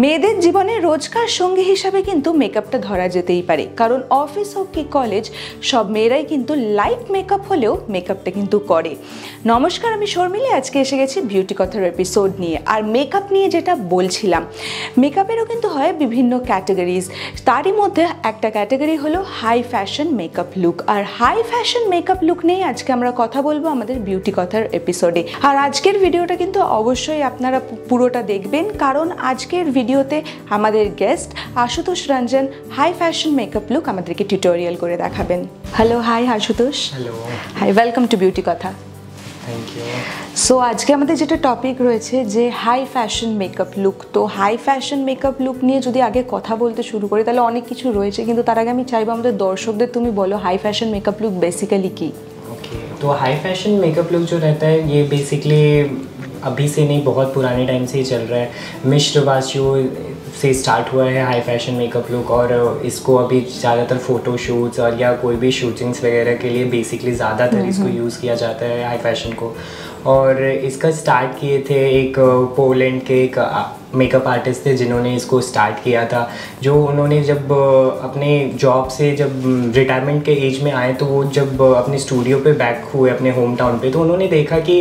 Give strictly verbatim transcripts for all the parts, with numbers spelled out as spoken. मेयेदेर जीवने रोजकार संगी हिसाबे किन्तु मेकअपटा धरा जेतेई पारे कारण अफिस होक कि कलेज सब मेयेराई किन्तु लाइट मेकअप होलेओ मेकअपटा किन्तु करे। नमस्कार आमि शर्मिला आजके एसे गेछि बिउटी कथार एपिसोड निये आर मेकअप निये जेटा बोलछिलाम मेकअपेरও किन्तु हय विभिन्न कैटेगरिज तारই মধ্যে একটা ক্যাটাগরি হলো হাই ফ্যাশন মেকআপ লুক আর হাই ফ্যাশন মেকআপ লুক নিয়ে আজকে আমরা কথা বলবো আমাদের বিউটি কথার এপিসোডে। আর আজকের ভিডিওটা কিন্তু অবশ্যই আপনারা পুরোটা দেখবেন কারণ আজকের ভিডিওতে আমাদের guest Ashutosh Ranjan high fashion makeup look আমাদেরকে টিউটোরিয়াল করে দেখাবেন। Hello hi Ashutosh. Hello hi welcome to beauty কথা। Thank you. सो आज के हमारे जेटा टॉपिक रहे जे हाई फैशन मेकअप लुक तो हाई फैशन मेकअप लुक नहीं जो आगे कथा बोलते शुरू करी ताहले अनेक किछु रयेछे किन्तु तार आगे आमि चाइबो आमादेर दर्शकदेर तुमी बोलो high fashion makeup look basically की। ओके तो हाई फैशन मेकअप लुक जो रहता है ये बेसिकली अभी से नहीं बहुत पुराने टाइम से ही चल रहा है। मिश्र वासियों से स्टार्ट हुआ है हाई फैशन मेकअप लुक और इसको अभी ज़्यादातर फ़ोटोशूट्स और या कोई भी शूटिंग्स वगैरह के लिए बेसिकली ज़्यादातर इसको यूज़ किया जाता है हाई फैशन को। और इसका स्टार्ट किए थे एक पोलैंड के एक मेकअप आर्टिस्ट थे जिन्होंने इसको स्टार्ट किया था। जो उन्होंने जब अपने जॉब से जब रिटायरमेंट के एज में आए तो वो जब अपने स्टूडियो पे बैक हुए अपने होम टाउन पे तो उन्होंने देखा कि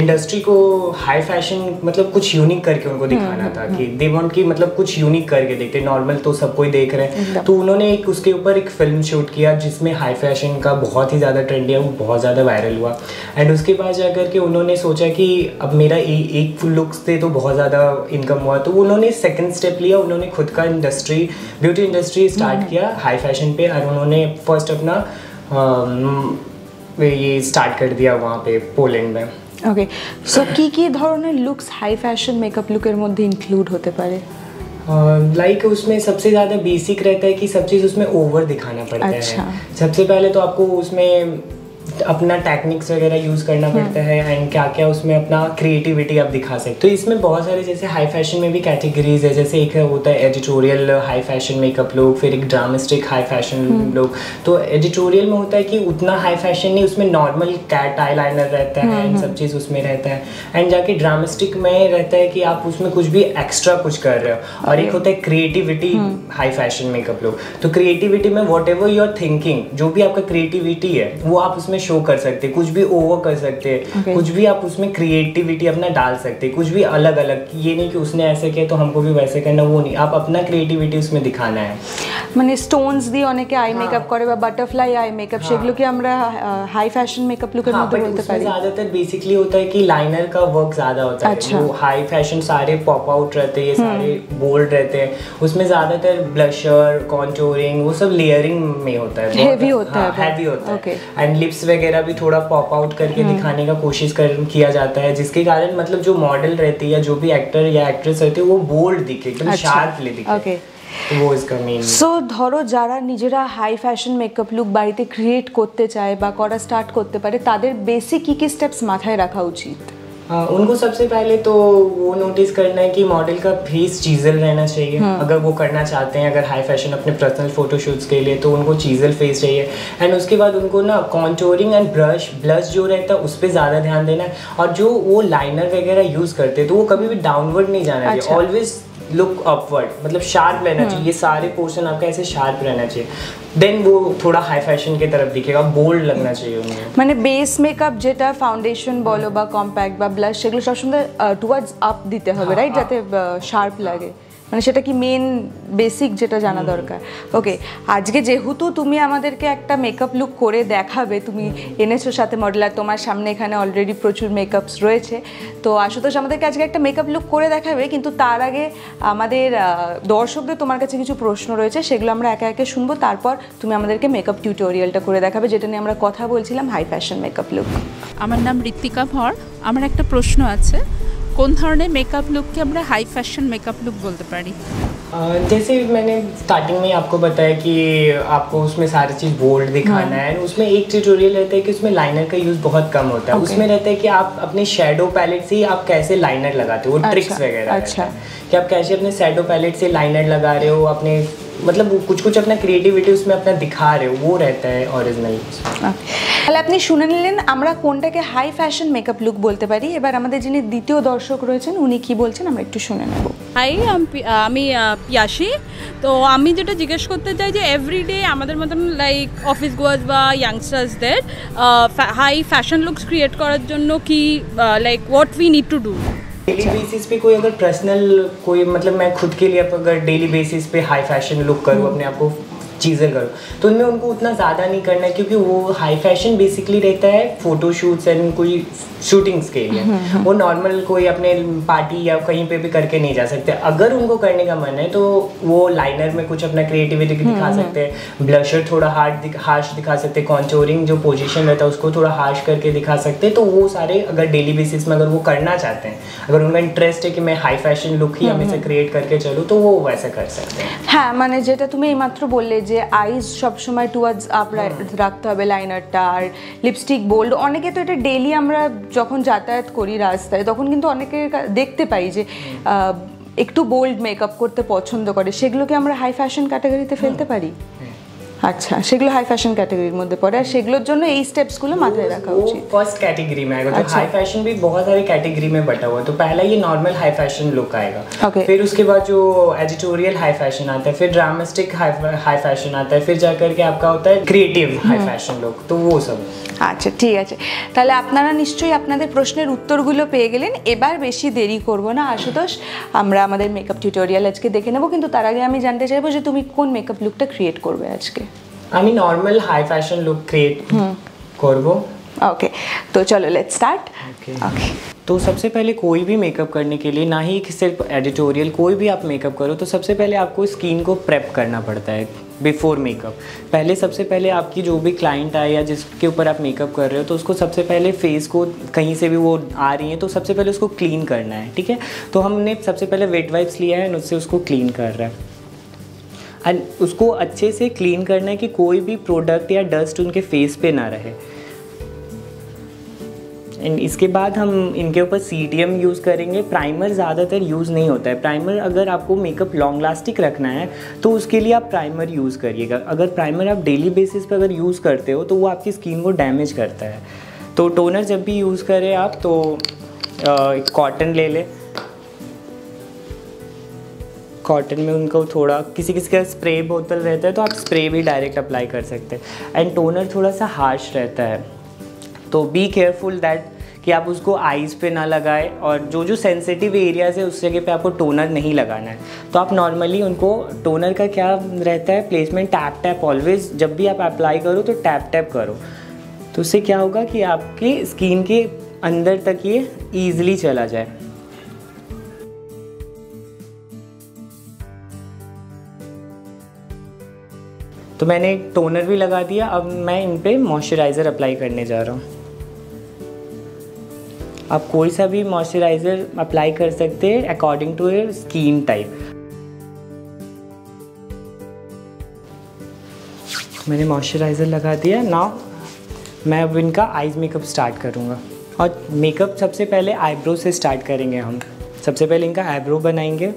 इंडस्ट्री को हाई फैशन मतलब कुछ यूनिक करके उनको दिखाना था कि दे वांट कि मतलब कुछ यूनिक करके देखते नॉर्मल तो सब कोई देख रहे हैं। तो उन्होंने एक उसके ऊपर एक फिल्म शूट किया जिसमें हाई फैशन का बहुत ही ज़्यादा ट्रेंड है वो बहुत ज़्यादा वायरल हुआ। एंड उसके बाद जा कर के उन्होंने सोचा कि अब मेरा एक लुक से तो बहुत ज़्यादा इनकम हुआ तो उन्होंने सेकंड स्टेप लिया। उन्होंने खुद का इंडस्ट्री ब्यूटी इंडस्ट्री स्टार्ट किया हाई फैशन पे और उन्होंने फर्स्ट अपना आ, ये स्टार्ट कर दिया वहाँ पे पोलैंड में। ओके सो की की धरनेर लुक्स हाई फैशन मेकअप लुकर मध्य इनक्लूड होते पारे लाइक uh, like, उसमें सबसे ज़्यादा बेसिक रहता है कि सब चीज़ उसमें ओवर दिखाना पड़ता अच्छा. है। सबसे पहले तो आपको उसमें अपना टेक्निक्स वगैरह यूज़ करना पड़ता है एंड क्या क्या उसमें अपना क्रिएटिविटी आप दिखा सकते हो। इसमें बहुत सारे जैसे हाई फैशन में भी कैटेगरीज है जैसे एक होता है editorial high fashion makeup look फिर एक ड्रामेस्टिक हाई फैशन लुक। तो एडिटोरियल में होता है कि उतना हाई फैशन नहीं उसमें नॉर्मल कैट आई लाइनर रहता है एंड सब चीज़ उसमें रहता है। एंड जाके ड्रामेस्टिक में रहता है कि आप उसमें कुछ भी एक्स्ट्रा कुछ कर रहे हो। और एक होता है creativity high fashion makeup look तो क्रिएटिविटी में वॉट एवर यूर थिंकिंग जो भी आपका क्रिएटिविटी है वो आप उसमें शो कर सकते कुछ भी ओवर कर सकते हैं okay. कुछ भी आप उसमें क्रिएटिविटी अपना डाल सकते कुछ भी अलग अलग ये नहीं कि उसने ऐसे किया तो हमको भी वैसे करना वो नहीं आप अपना क्रिएटिविटी उसमें दिखाना है। मैंने स्टोन्स दिए अनेके आई मेकअप करे बा बटरफ्लाई आई मेकअप সেগুলো কি আমরা হাই ফ্যাশন মেকআপ লুকের মধ্যে বলতে পারি। ज्यादातर बेसिकली होता है कि लाइनर का वर्क ज्यादा होता है जो हाई फैशन सारे पॉप आउट रहते हैं ये सारे बोल्ड रहते हैं उसमें ज्यादातर ब्लशर कंटूरिंग वो सब लेयरिंग में होता है हेवी होता है हेवी होता है एंड लिप्स वगैरह भी थोड़ा पॉप आउट करके दिखाने का कोशिश कर किया जाता है जिसके कारण मतलब जो मॉडल रहती है या जो भी एक्टर या एक्ट्रेस रहती है वो बोल्ड दिखे एकदम शार्पली दिखे वो इसका मेन। सो ধরো যারা নিজেরা হাই ফ্যাশন মেকআপ লুক বাড়িতে ক্রিয়েট করতে চায় বা করা স্টার্ট করতে পারে তাদের বেসিক কি কি স্টেপস মাথায় রাখা উচিত? Uh, उनको सबसे पहले तो वो नोटिस करना है कि मॉडल का फेस चीजल रहना चाहिए अगर वो करना चाहते हैं अगर हाई फैशन अपने पर्सनल फोटोशूट्स के लिए तो उनको चीजल फेस चाहिए। एंड उसके बाद उनको ना कॉन्टोरिंग एंड ब्रश ब्लश जो रहता है उस पर ज़्यादा ध्यान देना है। और जो वो लाइनर वगैरह यूज़ करते हैं तो वो कभी भी डाउनवर्ड नहीं जाना चाहिए ऑलवेज लुक अपवर्ड मतलब शार्प रहना चाहिए ये सारे पोर्शन आपका ऐसे शार्प रहना चाहिए देन वो थोड़ा हाई फैशन की तरफ दिखेगा बोल्ड लगना चाहिए उन्हें। मैंने बेस मेकअप जेटा फाउंडेशन बोलो बा कॉम्पैक्ट बा ब्लश সেগুলো সব সুন্দর টুয়ার্ডস আপ দিতে হবে রাইট যাতে শার্প লাগে মানে সেটা কি মেন বেসিক যেটা জানা দরকার। ওকে আজকে যেহেতু তুমি আমাদেরকে একটা মেকআপ লুক করে দেখাবে তুমি এনেছো সাথে মডেল আর তোমার সামনে এখানে অলরেডি প্রচুর মেকআপস রয়েছে তো আশুতোষ আমাদেরকে আজকে একটা মেকআপ লুক করে দেখাবে কিন্তু তার আগে আমাদের দর্শকদের তোমার কাছে কিছু প্রশ্ন রয়েছে সেগুলো আমরা একে একে শুনবো তারপর তুমি আমাদেরকে মেকআপ টিউটোরিয়ালটা করে দেখাবে যেটা নিয়ে আমরা কথা বলছিলাম হাই ফ্যাশন মেকআপ লুক। আমার নাম ঋত্বিকা ভর আমার একটা প্রশ্ন আছে कौन धरने मेकअप लुक के हमारे हाई फैशन मेकअप लुक बोलते पड़ी। जैसे मैंने स्टार्टिंग में आपको बताया कि आपको उसमें सारी चीज़ बोल्ड दिखाना है। उसमें एक ट्यूटोरियल रहता है कि उसमें लाइनर का यूज़ बहुत कम होता है okay. उसमें रहता है कि आप अपने शेडो पैलेट से आप कैसे लाइनर लगाते हो अच्छा, ट्रिक्स वगैरह अच्छा कि आप कैसे अपने शेडो पैलेट से लाइनर लगा रहे हो अपने मतलब कुछ कुछ अपना क्रिएटिविटी उसमें अपना दिखा रहे हो वो रहता है ओरिजिनल। তাহলে আপনি শুনে নিলেন আমরা কোনটাকে হাই ফ্যাশন মেকআপ লুক বলতে পারি। এবার আমাদের যিনি দ্বিতীয় দর্শক রয়েছেন উনি কি বলছেন আমরা একটু শুনে নেব। হাই আমি পিয়াশি। তো আমি যেটা জিজ্ঞেস করতে চাই যে এভরিডে আমাদের মতন লাইক অফিস গোয়ার্স বা ইয়াংস্টার্সদের হাই ফ্যাশন লুকস ক্রিয়েট করার জন্য কি like what we need to do. Daily basis पे कोई अगर पर्सनल कोई मतलब मैं खुद के लिए अगर डेली बेसिस पे हाई फैशन लुक करूँ अपने आप को चीज़ें करूँ तो उनमें उनको उतना ज़्यादा नहीं करना है क्योंकि वो हाई फैशन बेसिकली रहता है फोटोशूट्स एंड कोई शूटिंग्स के लिए। वो नॉर्मल कोई अपने पार्टी या कहीं पे भी करके नहीं जा सकते। अगर उनको करने का मन है तो वो लाइनर में कुछ अपना क्रिएटिविटी दिखा सकते हैं, ब्लशर थोड़ा हार्ड दिख, हार्श दिखा सकते हैं, कॉन्टूरिंग जो पोजिशन रहता है उसको थोड़ा हार्श करके दिखा सकते हैं। तो वो सारे अगर डेली बेसिस में अगर वो करना चाहते हैं, अगर उनका इंटरेस्ट है कि मैं हाई फैशन लुक ही हमेशा क्रिएट करके चलूँ तो वो वैसा कर सकते हैं। हाँ मैंने जेटा तुम्हें एकमात्र बोलले যে আইজ সবসময় টুয়ার্ডস আপরাইট রাখতে হবে, লাইনারটা আর লিপস্টিক বোল্ড। অনেকে তো এটা ডেইলি আমরা যখন যাতায়াত করি রাস্তায় তখন কিন্তু অনেকে দেখতে পাই যে একটু বোল্ড মেকআপ করতে পছন্দ করে, সেগুলোকে আমরা হাই ফ্যাশন ক্যাটাগরিতে ফেলতে পারি। अच्छा সেগুলো হাই ফ্যাশন ক্যাটাগরির মধ্যে পড়ে আর সেগুলোর জন্য এই স্টেপস গুলো মাথায় রাখা উচিত। फर्स्ट कैटेगरी में आएगा तो हाई फैशन भी बहुत सारे कैटेगरी में बटा हुआ है। तो पहला ये नॉर्मल हाई फैशन लुक आएगा, फिर उसके बाद जो एडिटोरियल हाई फैशन आता है, फिर ड्रामेस्टिक हाई फैशन आता है, फिर जाकर के आपका होता है क्रिएटिव हाई फैशन लुक। तो वो सब अच्छा ঠিক আছে। তাহলে আপনারা নিশ্চয়ই আপনাদের প্রশ্নের উত্তরগুলো পেয়ে গেলেন। এবার বেশি দেরি করব না আশুতোষ, আমরা আমাদের মেকআপ টিউটোরিয়াল আজকে দেখে নেব। কিন্তু তার আগে আমি জানতে চাইবো যে তুমি কোন মেকআপ লুকটা ক্রিয়েট করবে আজকে। আমি normal high fashion look create করব। ओके तो चलो लेट्स स्टार्ट। ओके तो सबसे पहले कोई भी मेकअप करने के लिए ना ही सिर्फ एडिटोरियल कोई भी आप मेकअप करो तो सबसे पहले आपको स्किन को प्रेप करना पड़ता है बिफोर मेकअप। पहले सबसे पहले आपकी जो भी क्लाइंट आए या जिसके ऊपर आप मेकअप कर रहे हो तो उसको सबसे पहले फेस को कहीं से भी वो आ रही है तो सबसे पहले उसको क्लीन करना है, ठीक है। तो हमने सबसे पहले वेट वाइप्स लिया है और उससे उसको क्लीन कर रहा है। एंड उसको अच्छे से क्लीन करना है कि कोई भी प्रोडक्ट या डस्ट उनके फेस पे ना रहे। एंड इसके बाद हम इनके ऊपर सी डी एम यूज़ करेंगे। प्राइमर ज़्यादातर यूज़ नहीं होता है। प्राइमर अगर आपको मेकअप लॉन्ग लास्टिक रखना है तो उसके लिए आप प्राइमर यूज़ करिएगा। अगर प्राइमर आप डेली बेसिस पर अगर यूज़ करते हो तो वो आपकी स्किन को डैमेज करता है। तो टोनर जब भी यूज़ करें आप तो कॉटन ले लें। कॉटन में उनको थोड़ा किसी किसी का स्प्रे बोतल रहता है तो आप स्प्रे भी डायरेक्ट अप्लाई कर सकते हैं। एंड टोनर थोड़ा सा हार्श रहता है तो बी केयरफुल दैट कि आप उसको आईज़ पे ना लगाएं और जो जो सेंसिटिव एरियाज़ है उस जगह पे आपको टोनर नहीं लगाना है। तो आप नॉर्मली उनको टोनर का क्या रहता है प्लेसमेंट टैप टैप ऑलवेज जब भी आप अप्लाई करो तो टैप टैप करो। तो उससे क्या होगा कि आपकी स्किन के अंदर तक ये ईजिली चला जाए। तो मैंने टोनर भी लगा दिया। अब मैं इन पे मॉइस्चराइज़र अप्लाई करने जा रहा हूँ। आप कोई सा भी मॉइस्चराइज़र अप्लाई कर सकते हैं according to your skin type. मैंने मॉइस्चराइज़र लगा दिया। नाउ मैं अब इनका आईज मेकअप स्टार्ट करूँगा और मेकअप सबसे पहले आईब्रो से स्टार्ट करेंगे। हम सबसे पहले इनका आईब्रो बनाएंगे।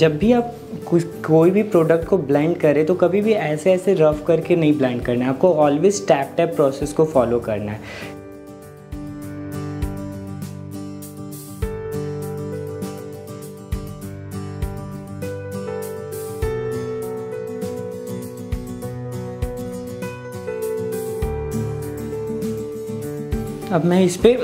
जब भी आप कुछ कोई भी प्रोडक्ट को ब्लेंड करें तो कभी भी ऐसे ऐसे रफ करके नहीं ब्लेंड करना है। आपको ऑलवेज टैप टैप प्रोसेस को फॉलो करना है। अब मैं इस पर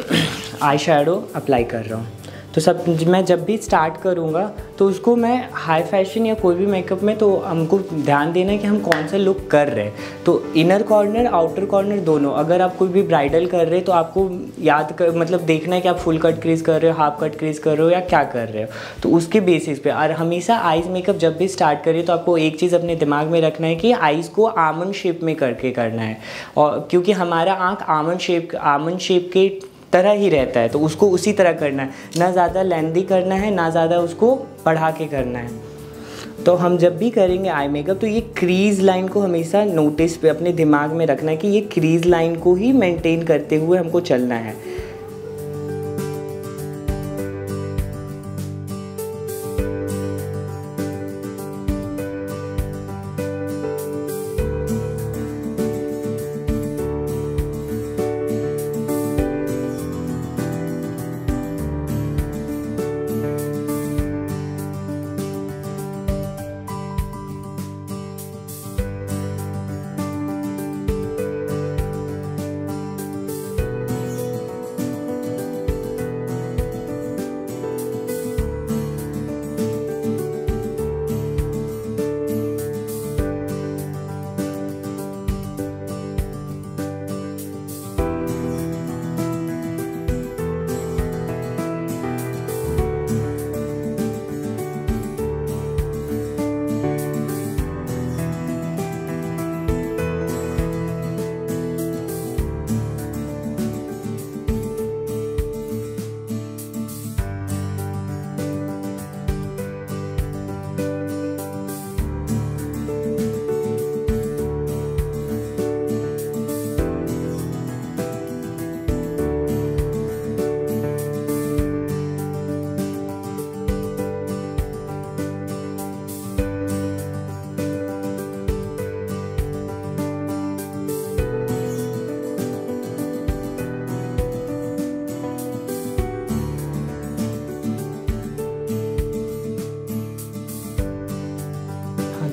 आई शैडो अप्लाई कर रहा हूँ। तो सब मैं जब भी स्टार्ट करूँगा तो उसको मैं हाई फैशन या कोई भी मेकअप में तो हमको ध्यान देना है कि हम कौन सा लुक कर रहे हैं। तो इनर कॉर्नर आउटर कॉर्नर दोनों, अगर आप कोई भी ब्राइडल कर रहे हैं तो आपको याद कर मतलब देखना है कि आप फुल कट क्रीज कर रहे हो, हाफ कट क्रीज कर रहे हो या क्या कर रहे हो, तो उसके बेसिस पे। और हमेशा आइज़ मेकअप जब भी स्टार्ट करिए तो आपको एक चीज़ अपने दिमाग में रखना है कि आइज़ को आमंड शेप में करके करना है, और क्योंकि हमारा आँख आमंड शेप आमंड शेप के तरह ही रहता है, तो उसको उसी तरह करना है, ना ज़्यादा लेंदी करना है ना ज़्यादा उसको बढ़ा के करना है। तो हम जब भी करेंगे आई मेकअप तो ये क्रीज लाइन को हमेशा नोटिस पे अपने दिमाग में रखना है कि ये क्रीज लाइन को ही मेंटेन करते हुए हमको चलना है।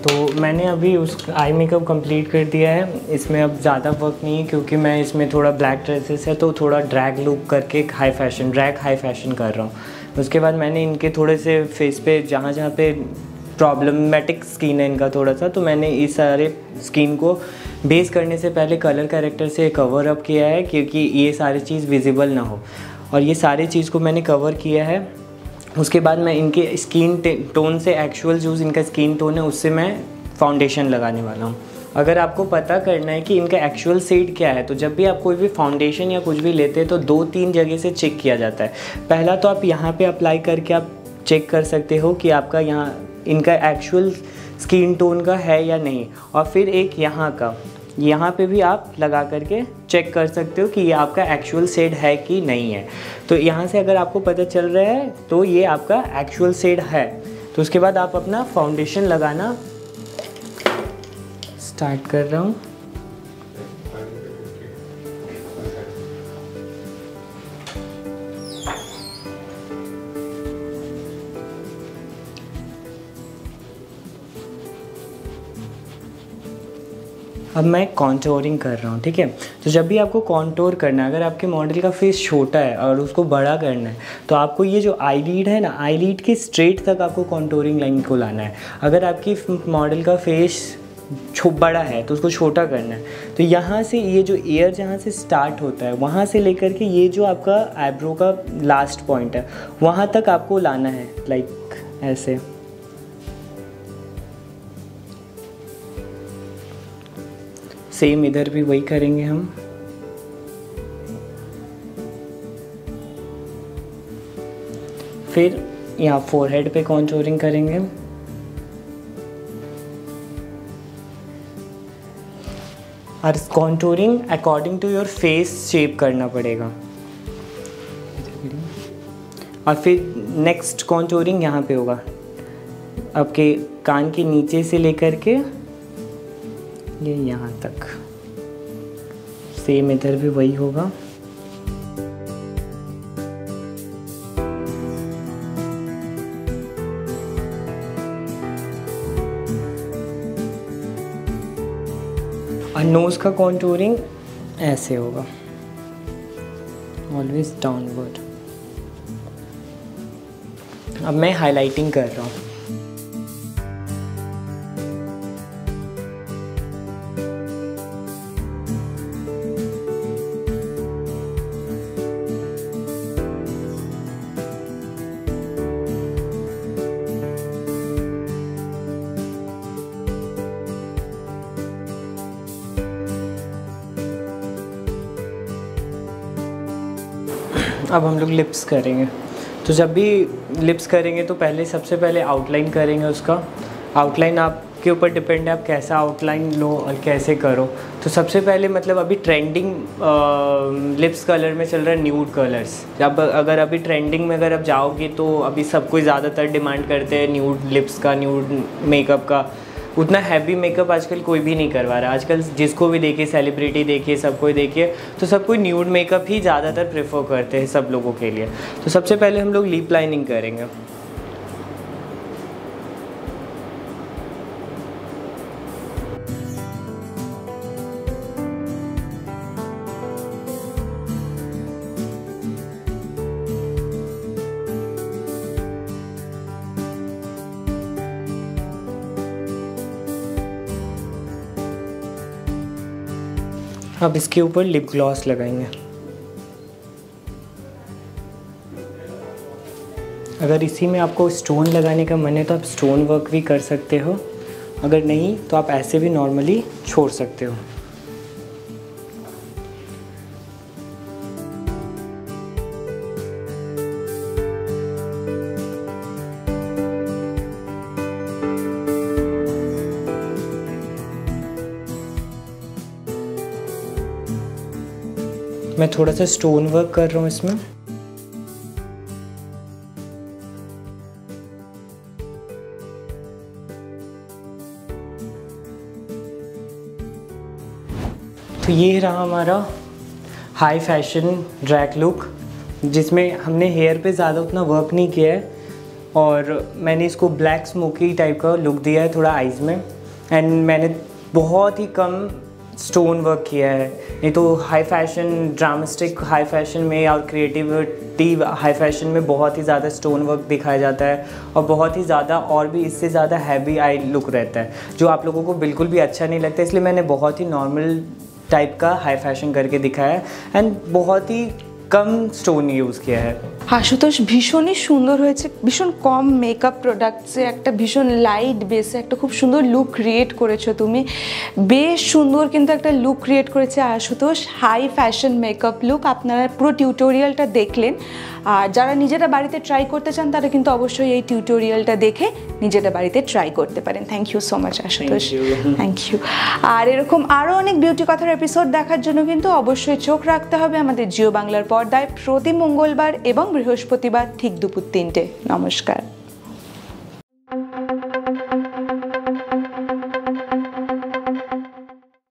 तो मैंने अभी उस आई मेकअप कंप्लीट कर दिया है। इसमें अब ज़्यादा वर्क नहीं है क्योंकि मैं इसमें थोड़ा ब्लैक ड्रेसेस है तो थोड़ा ड्रैग लुक करके high fashion drag high fashion कर रहा हूँ। उसके बाद मैंने इनके थोड़े से फेस पे जहाँ जहाँ पे प्रॉब्लमेटिक स्किन है इनका थोड़ा सा, तो मैंने इस सारे स्किन को बेस करने से पहले कलर कैरेक्टर से कवर अप किया है क्योंकि ये सारी चीज़ विजिबल ना हो, और ये सारी चीज़ को मैंने कवर किया है। उसके बाद मैं इनके स्किन टोन से एक्चुअल जो इनका स्किन टोन है उससे मैं फाउंडेशन लगाने वाला हूँ। अगर आपको पता करना है कि इनका एक्चुअल शेड क्या है तो जब भी आप कोई भी फाउंडेशन या कुछ भी लेते हैं तो दो तीन जगह से चेक किया जाता है। पहला तो आप यहाँ पे अप्लाई करके आप चेक कर सकते हो कि आपका यहाँ इनका एक्चुअल स्किन टोन का है या नहीं, और फिर एक यहाँ का यहाँ पे भी आप लगा करके चेक कर सकते हो कि ये आपका एक्चुअल शेड है कि नहीं है। तो यहाँ से अगर आपको पता चल रहा है तो ये आपका एक्चुअल शेड है, तो उसके बाद आप अपना फाउंडेशन लगाना स्टार्ट कर रहा हूँ। अब मैं कॉन्टोरिंग कर रहा हूँ, ठीक है। तो जब भी आपको कॉन्टोर करना है, अगर आपके मॉडल का फेस छोटा है और उसको बड़ा करना है तो आपको ये जो आई लीड है ना, आई लीड के स्ट्रेट तक आपको कॉन्टोरिंग लाइन को लाना है। अगर आपकी मॉडल का फेस छो बड़ा है तो उसको छोटा करना है, तो यहाँ से ये जो एयर जहाँ से स्टार्ट होता है वहाँ से लेकर के ये जो आपका आईब्रो का लास्ट पॉइंट है वहाँ तक आपको लाना है, लाइक ऐसे। सेम इधर भी वही करेंगे हम। फिर यहाँ फोरहेड पे कॉन्टूरिंग करेंगे। और contouring according to your face shape करना पड़ेगा। और फिर नेक्स्ट कॉन्टूरिंग यहाँ पे होगा, आपके कान के नीचे से लेकर के ये यहाँ तक। सेम इधर भी वही होगा। और नोज का कॉन्टूरिंग ऐसे होगा, ऑलवेज डाउनवर्ड। अब मैं हाईलाइटिंग कर रहा हूँ। अब हम लोग लिप्स करेंगे, तो जब भी लिप्स करेंगे तो पहले सबसे पहले आउटलाइन करेंगे उसका। आउटलाइन आपके ऊपर डिपेंड है, आप कैसा आउटलाइन लो और कैसे करो। तो सबसे पहले मतलब अभी ट्रेंडिंग आ, लिप्स कलर में चल रहा है न्यूड कलर्स। अब अगर अभी ट्रेंडिंग में अगर आप जाओगे तो अभी सब कोई ज़्यादातर डिमांड करते हैं न्यूड लिप्स का, न्यूड मेकअप का। उतना हैवी मेकअप आजकल कोई भी नहीं करवा रहा। आजकल जिसको भी देखिए, सेलिब्रिटी देखिए, सब कोई देखिए, तो सब कोई न्यूड मेकअप ही ज़्यादातर प्रेफर करते हैं सब लोगों के लिए। तो सबसे पहले हम लोग लिप लाइनिंग करेंगे। अब इसके ऊपर लिप ग्लॉस लगाएंगे। अगर इसी में आपको स्टोन लगाने का मन है तो आप स्टोन वर्क भी कर सकते हो, अगर नहीं तो आप ऐसे भी नॉर्मली छोड़ सकते हो। मैं थोड़ा सा स्टोन वर्क कर रहा हूँ इसमें। तो ये रहा हमारा हाई फैशन ड्रैग लुक, जिसमें हमने हेयर पे ज़्यादा उतना वर्क नहीं किया है और मैंने इसको ब्लैक स्मोकी टाइप का लुक दिया है थोड़ा आइज़ में। एंड मैंने बहुत ही कम स्टोन वर्क किया है, नहीं तो high fashion dramatic high fashion में और क्रिएटिविटी हाई फैशन में बहुत ही ज़्यादा स्टोन वर्क दिखाया जाता है और बहुत ही ज़्यादा और भी इससे ज़्यादा हैवी आई लुक रहता है, जो आप लोगों को बिल्कुल भी अच्छा नहीं लगता। इसलिए मैंने बहुत ही नॉर्मल टाइप का हाई फैशन करके दिखाया है एंड बहुत ही कम स्टोन यूज़ किया है। आशुतोष ভীষণ ही সুন্দর হয়েছে, ভীষণ কম মেকআপ প্রোডাক্টসে একটা ভীষণ লাইট বেসে একটা খুব সুন্দর লুক ক্রিয়েট করেছো তুমি। বেশ সুন্দর কিন্তু একটা লুক ক্রিয়েট করেছে Ashutosh, high fashion makeup look. আপনারা পুরো টিউটোরিয়ালটা দেখলেন, আর যারা নিজেরা বাড়িতে ট্রাই করতে চান তারা কিন্তু অবশ্যই এই টিউটোরিয়ালটা দেখে নিজেরা বাড়িতে ট্রাই করতে পারেন। Thank you so much Ashutosh, thank you. আর এরকম আরও অনেক বিউটি কথার এপিসোড দেখার জন্য কিন্তু অবশ্যই চোখ রাখতে হবে আমাদের জিও বাংলার পর্দায় প্রতি মঙ্গলবার এবং বৃহস্পতিবার ঠিক দুপুর তিনটে। নমস্কার।